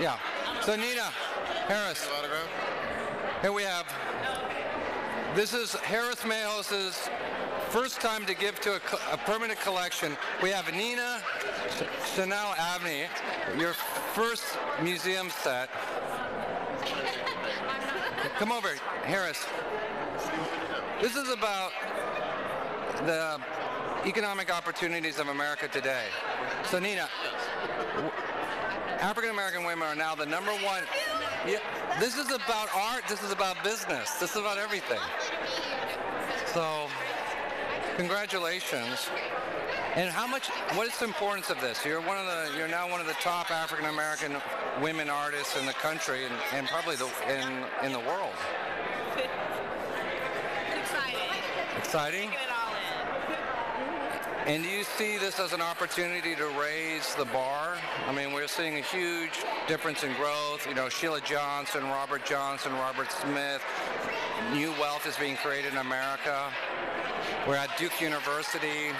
Yeah. So Nina Harris. Here we have. This is Harris Mayhouse's first time to give to a permanent collection. We have Nina Chanel Abney, your first museum set. Come over, Harris. This is about the economic opportunities of America today. So Nina, African-American women are now the number one. Yeah, this is about art, this is about business, this is about everything. So, congratulations. And how much, what is the importance of this? You're one of the, you're now one of the top African-American women artists in the country and probably the, in the world. Exciting? And do you see this as an opportunity to raise the bar? I mean, we're seeing a huge difference in growth. You know, Sheila Johnson, Robert Smith. New wealth is being created in America. We're at Duke University.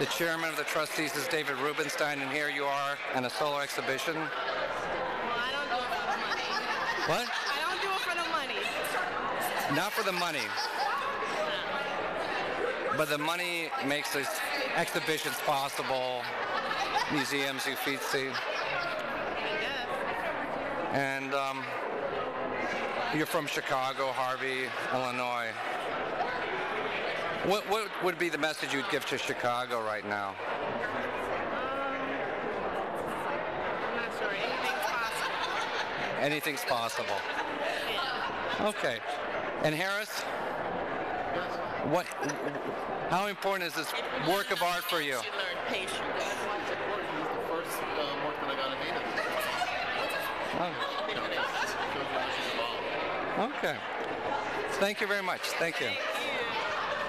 The chairman of the trustees is David Rubenstein, and here you are in a solo exhibition. Well, I don't do it for the money. What? I don't do it for the money. Not for the money. But the money makes these exhibitions possible, museums, Uffizi. And you're from Chicago, Harvey, Illinois. What would be the message you'd give to Chicago right now? I'm not sure. Anything's possible. Anything's possible. Yeah. Okay. And Harris? What? How important is this work of art for you? Patience. Oh. Okay. Thank you very much. Thank you.